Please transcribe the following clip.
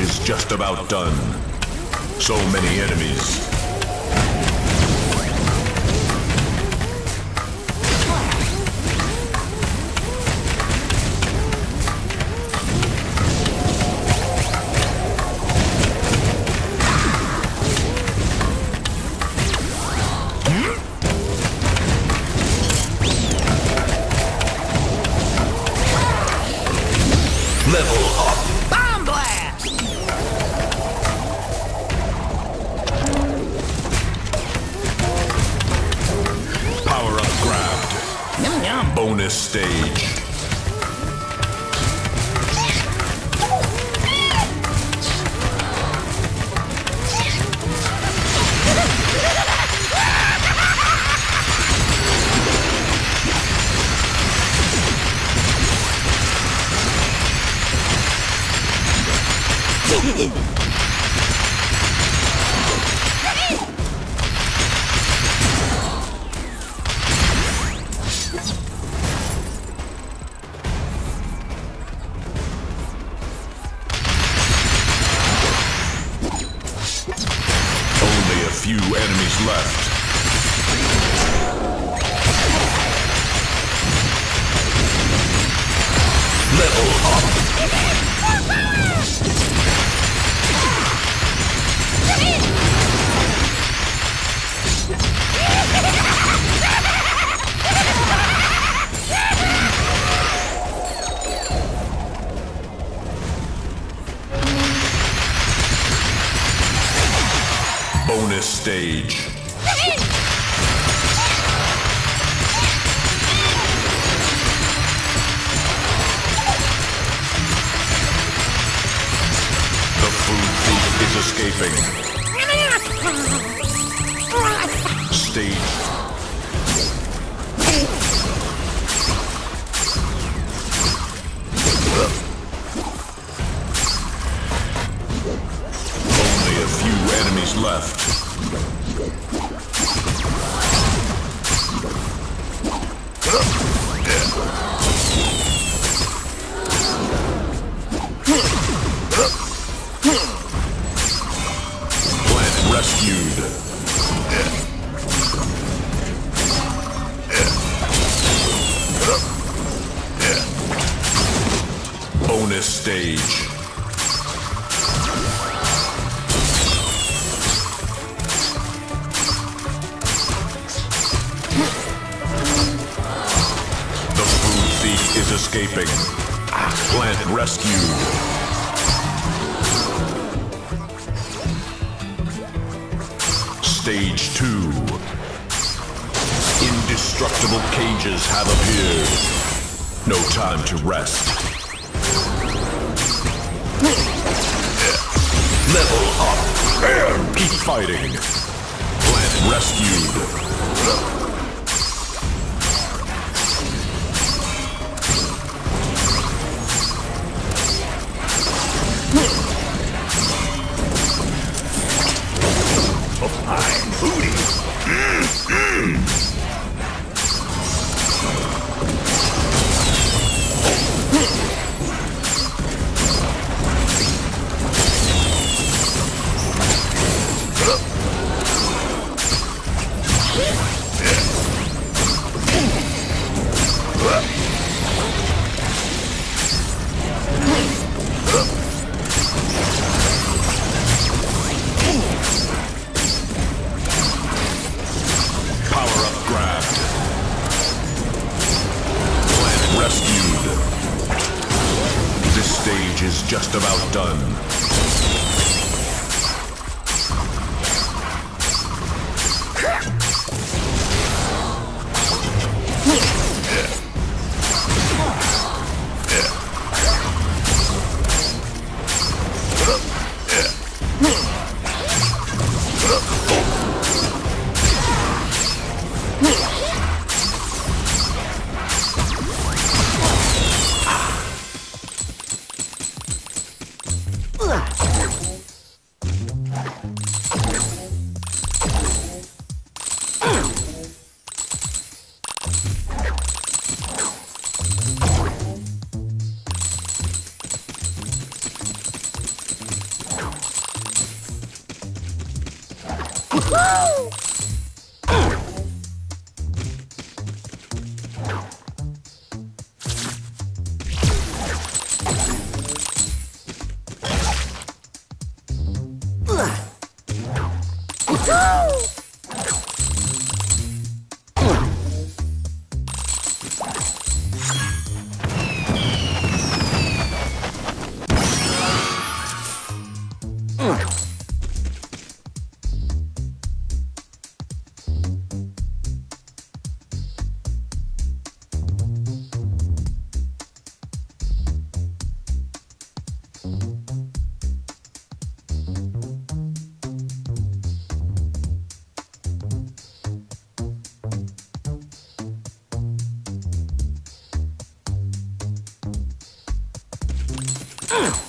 Is just about done. So many enemies. Stage. The food thief is escaping. Stage. Only a few enemies left. just about done. Ugh!